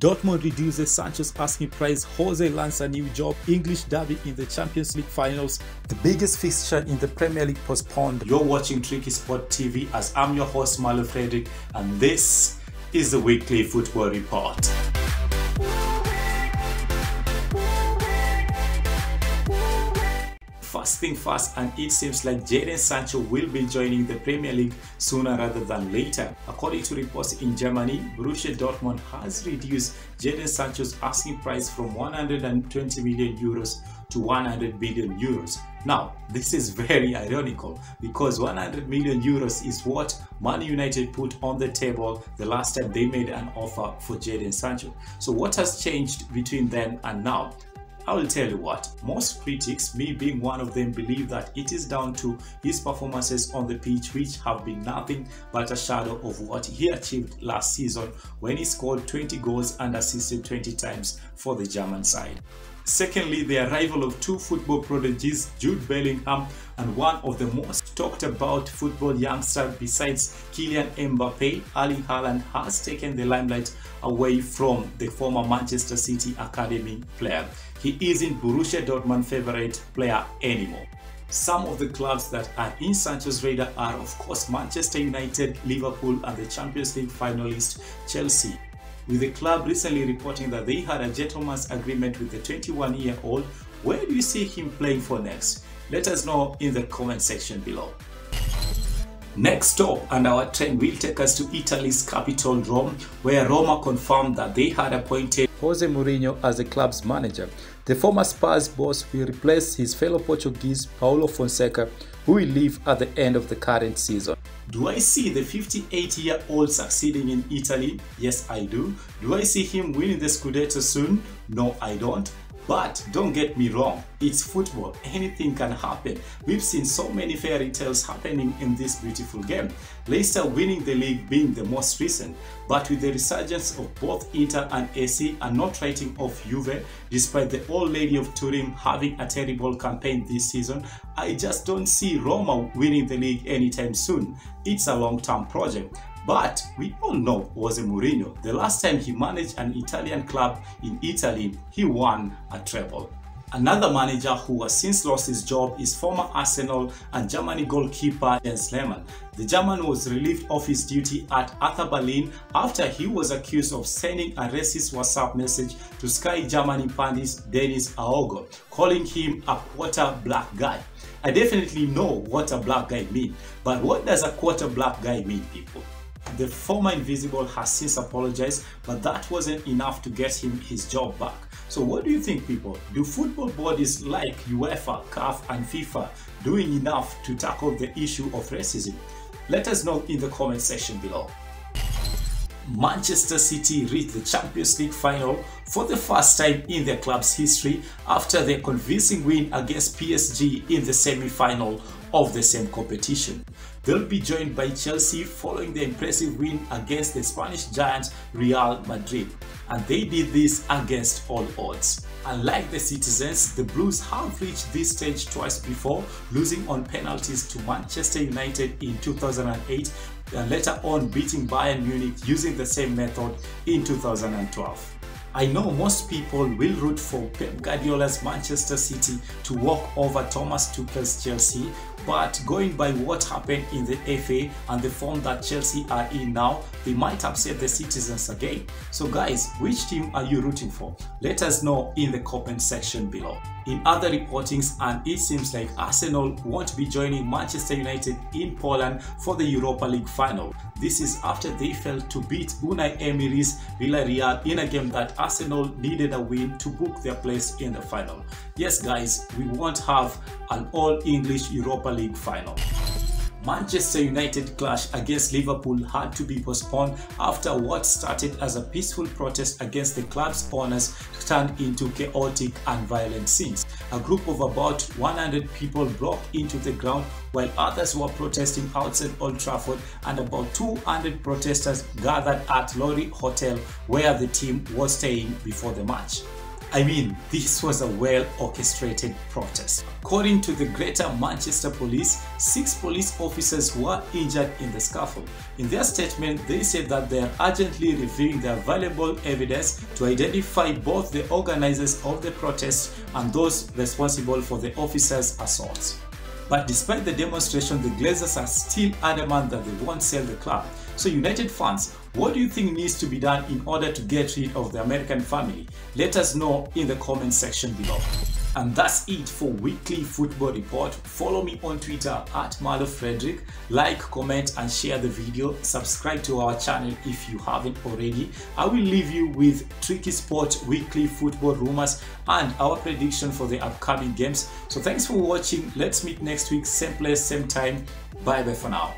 Dortmund reduces Sancho's asking price, Jose lands a new job, English derby in the Champions League finals, the biggest fixture in the Premier League postponed. You're watching TrickeySports TV as I'm your host Mallo Fredrick, and this is the Weekly Football Report. First thing first, and it seems like Jadon Sancho will be joining the Premier League sooner rather than later. According to reports in Germany, Borussia Dortmund has reduced Jadon Sancho's asking price from 120 million euros to 100 million euros. Now, this is very ironical because 100 million euros is what Man United put on the table the last time they made an offer for Jadon Sancho. So what has changed between then and now? I will tell you what, most critics, me being one of them, believe that it is down to his performances on the pitch, which have been nothing but a shadow of what he achieved last season when he scored 20 goals and assisted 20 times for the German side. Secondly, the arrival of two football prodigies, Jude Bellingham and one of the most talked about football youngsters besides Kylian Mbappe, Erling Haaland, has taken the limelight away from the former Manchester City academy player. He isn't Borussia Dortmund's favorite player anymore. Some of the clubs that are in Sancho's radar are of course Manchester United, Liverpool and the Champions League finalist Chelsea, with the club recently reporting that they had a gentleman's agreement with the 21-year-old. Where do you see him playing for next? Let us know in the comment section below. Next up, and our train will take us to Italy's capital Rome, where Roma confirmed that they had appointed Jose Mourinho as the club's manager. The former Spurs boss will replace his fellow Portuguese Paulo Fonseca, who will leave at the end of the current season. Do I see the 58-year-old succeeding in Italy? Yes, I do. Do I see him winning the Scudetto soon? No, I don't. But don't get me wrong, it's football, anything can happen. We've seen so many fairy tales happening in this beautiful game, Leicester winning the league being the most recent. But with the resurgence of both Inter and AC, and not writing off Juve, despite the old lady of Turin having a terrible campaign this season, I just don't see Roma winning the league anytime soon. It's a long-term project. But we all know Jose Mourinho. The last time he managed an Italian club in Italy, he won a treble. Another manager who has since lost his job is former Arsenal and Germany goalkeeper Jens Lehmann. The German was relieved of his duty at Hertha Berlin after he was accused of sending a racist WhatsApp message to Sky Germany pundit Dennis Aogo, calling him a quarter black guy. I definitely know what a black guy means, but what does a quarter black guy mean, people? The former Invisible has since apologized, but that wasn't enough to get him his job back. So what do you think, people? Do football bodies like UEFA, CAF and FIFA doing enough to tackle the issue of racism? Let us know in the comment section below. Manchester City reached the Champions League final for the first time in their club's history after their convincing win against PSG in the semi-final of the same competition. They'll be joined by Chelsea following the impressive win against the Spanish giant Real Madrid, and they did this against all odds. Unlike the citizens, the Blues have reached this stage twice before, losing on penalties to Manchester United in 2008 and later on beating Bayern Munich using the same method in 2012. I know most people will root for Pep Guardiola's Manchester City to walk over Thomas Tuchel's Chelsea, but going by what happened in the FA and the form that Chelsea are in now, they might upset the citizens again. So guys, which team are you rooting for? Let us know in the comment section below. In other reportings, and it seems like Arsenal won't be joining Manchester United in Poland for the Europa League final. This is after they failed to beat Unai Emery's Villarreal in a game that Arsenal needed a win to book their place in the final. Yes guys, we won't have an all-English Europa League final. Manchester United clash against Liverpool had to be postponed after what started as a peaceful protest against the club's owners turned into chaotic and violent scenes. A group of about 100 people broke into the ground while others were protesting outside Old Trafford, and about 200 protesters gathered at Lowry Hotel where the team was staying before the match. I mean, this was a well-orchestrated protest. According to the Greater Manchester Police, 6 police officers were injured in the scuffle. In their statement, they said that they are urgently reviewing their valuable evidence to identify both the organizers of the protest and those responsible for the officers' assaults. But despite the demonstration, the Glazers are still adamant that they won't sell the club. So United fans, what do you think needs to be done in order to get rid of the American family? Let us know in the comment section below. And that's it for Weekly Football Report. Follow me on Twitter at Mallo Fredrick. Like, comment and share the video. Subscribe to our channel if you haven't already. I will leave you with Tricky Sports Weekly Football Rumors and our prediction for the upcoming games. So thanks for watching. Let's meet next week, same place, same time. Bye bye for now.